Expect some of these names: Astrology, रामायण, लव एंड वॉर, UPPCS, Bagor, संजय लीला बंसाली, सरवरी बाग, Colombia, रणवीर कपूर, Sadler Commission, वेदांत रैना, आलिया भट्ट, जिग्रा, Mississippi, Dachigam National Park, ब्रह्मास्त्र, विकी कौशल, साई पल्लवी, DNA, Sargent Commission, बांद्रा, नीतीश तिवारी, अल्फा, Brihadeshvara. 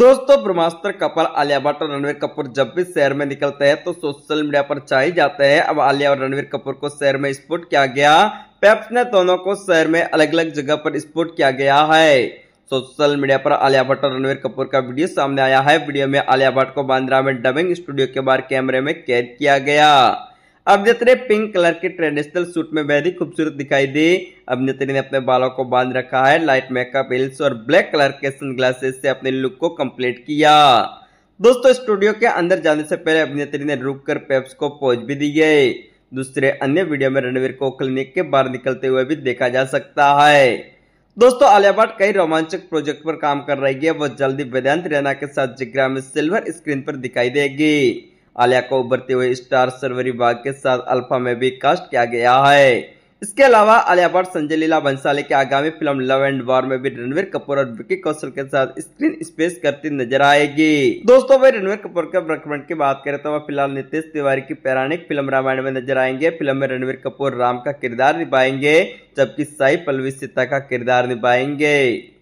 दोस्तों ब्रह्मास्त्र कपल आलिया भट्ट और रणवीर कपूर जब भी शहर में निकलते हैं तो सोशल मीडिया पर छाए जाते हैं। अब आलिया और रणवीर कपूर को शहर में स्पॉट किया गया। पेप्स ने दोनों को शहर में अलग अलग जगह पर स्पॉट किया गया है। सोशल मीडिया पर आलिया भट्ट और रणवीर कपूर का वीडियो सामने आया है। वीडियो में आलिया भट्ट को बांद्रा में डबिंग स्टूडियो के बाहर कैमरे में कैद किया गया। अभिनेत्री पिंक कलर के ट्रेडिशनल सूट में बेहद ही खूबसूरत दिखाई दी। अभिनेत्री ने अपने बालों को बांध रखा है। लाइट मेकअप, हिल्स और ब्लैक कलर के सनग्लासेस से अपने लुक को कंप्लीट किया। दोस्तों स्टूडियो के अंदर जाने से पहले अभिनेत्री ने रुककर पेप्स को पोज भी दी गई। दूसरे अन्य वीडियो में रणवीर को क्लिनिक के बाहर निकलते हुए भी देखा जा सकता है। दोस्तों आलिया भट्ट कई रोमांचक प्रोजेक्ट पर काम कर रही है। वह जल्दी वेदांत रैना के साथ जिग्रा में सिल्वर स्क्रीन पर दिखाई देगी। आलिया को उभरते हुए स्टार सरवरी बाग के साथ अल्फा में भी कास्ट किया गया है। इसके अलावा आलिया भट्ट संजय लीला बंसाली के आगामी फिल्म लव एंड वॉर में भी रणवीर कपूर और विकी कौशल के साथ स्क्रीन स्पेस करती नजर आएगी। दोस्तों भाई रणवीर कपूर के ब्रेकमेंट की बात करें तो वह फिलहाल नीतीश तिवारी की पौराणिक फिल्म रामायण में नजर आएंगे। फिल्म में रणवीर कपूर राम का किरदार निभाएंगे, जबकि साई पल्लवी सीता का किरदार निभाएंगे।